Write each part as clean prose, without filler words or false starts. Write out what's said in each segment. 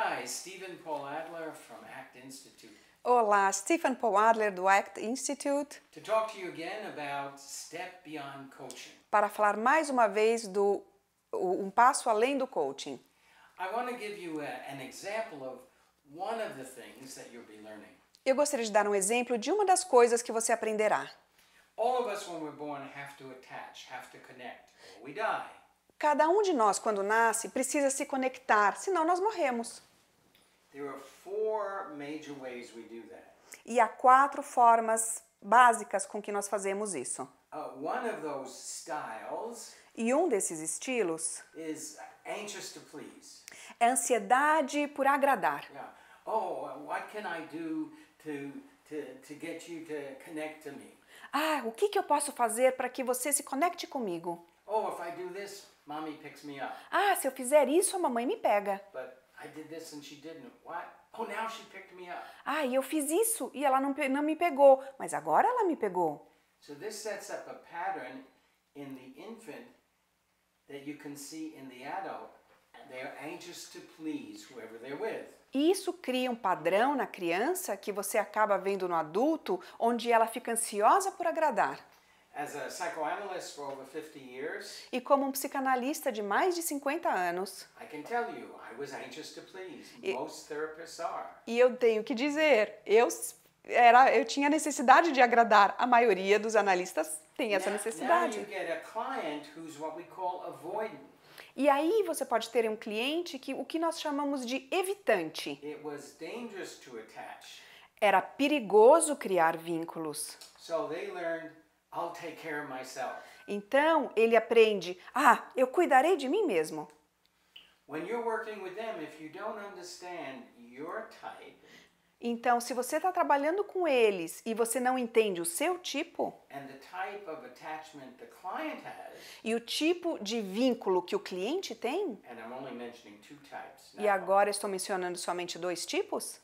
Hi, Stephen Paul Adler from ACT Institute. Olá, Stephen Paul Adler do ACT Institute. To talk to you again about Step Beyond Coaching. Para falar mais uma vez do um passo além do coaching. I want to give you an example of one of the things that you'll be learning. Eu gostaria de dar um exemplo de uma das coisas que você aprenderá. All of us when we're born have to attach, have to connect, or we die. Cada um de nós quando nasce precisa se conectar, senão nós morremos. There are four major ways we do that. E há quatro formas básicas com que nós fazemos isso. One of those styles e um desses estilos is anxious to please. É ansiedade por agradar. Yeah. Oh, what can I do to get you to connect to me? Ah, o que eu posso fazer para que você se conecte comigo? Oh, if I do this, mommy picks me up. Ah, se eu fizer isso, a mamãe me pega. But I did this and she didn't. What? Oh, now she picked me up. Ah, eu fiz isso e ela não me pegou, mas agora ela me pegou. So this sets up a pattern in the infant that you can see in the adult. They are anxious to please whoever they're with. Isso cria um padrão na criança que você acaba vendo no adulto, onde ela fica ansiosa por agradar. As a psychoanalyst for over 50 years, e como um psicanalista de mais de 50 anos, e eu tenho que dizer, eu tinha necessidade de agradar. A maioria dos analistas tem essa necessidade. E aí você pode ter um cliente que o que nós chamamos de evitante. It was dangerous to attach. Era perigoso criar vínculos. So they learned, I'll take care of myself. Então ele aprende, ah, eu cuidarei de mim mesmo. Então, se você está trabalhando com eles e você não entende o seu tipo, e o tipo de vínculo que o cliente tem, e agora estou mencionando somente dois tipos,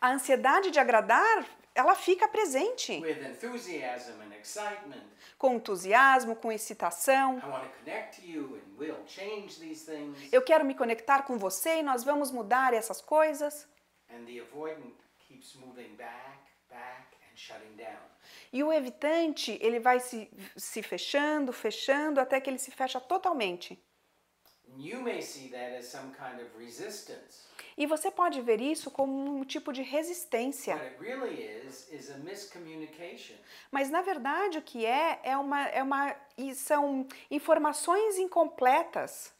a ansiedade de agradar, ela fica presente. Com entusiasmo, com excitação. Eu quero me conectar com você e nós vamos mudar essas coisas. E o evitante, ele vai se fechando, fechando, até que ele se fecha totalmente. E você pode ver isso como um tipo de resistência. Mas na verdade o que são informações incompletas.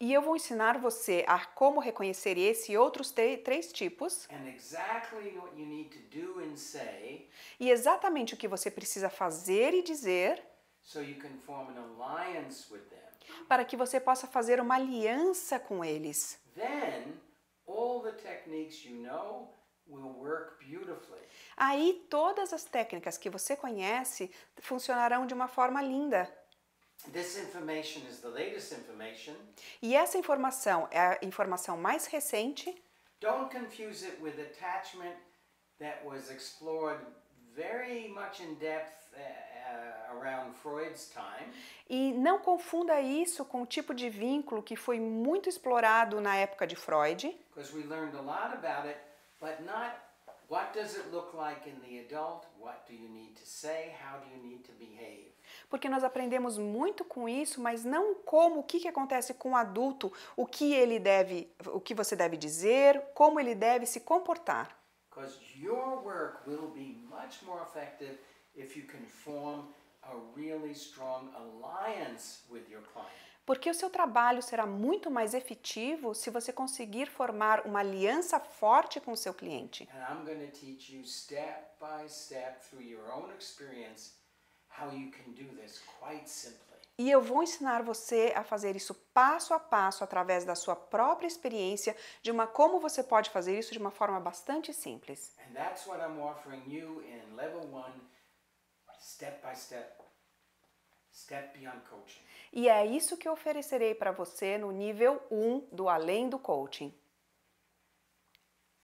E eu vou ensinar você a como reconhecer esse e outros três tipos. E exatamente o que você precisa fazer e dizer para que você possa fazer uma aliança com eles. Aí todas as técnicas que você conhece funcionarão de uma forma linda. This information is the latest information. E essa informação é a informação mais recente. Don't confuse it with attachment that was explored very much in depth around Freud's time. E não confunda isso com o tipo de vínculo que foi muito explorado na época de Freud. Because we learned a lot about it, but not what does it look like in the adult? What do you need to say? How do you need to behave? Porque nós aprendemos muito com isso, mas não como, o que acontece com o adulto, o que você deve dizer, como ele deve se comportar. Porque o seu trabalho será muito mais efetivo se você conseguir formar uma aliança forte com o seu cliente. And I'm going to teach you step by step through your own experience. E eu vou ensinar você a fazer isso passo a passo através da sua própria experiência, como você pode fazer isso de uma forma bastante simples. E é isso que eu oferecerei para você no nível 1 do Além do Coaching.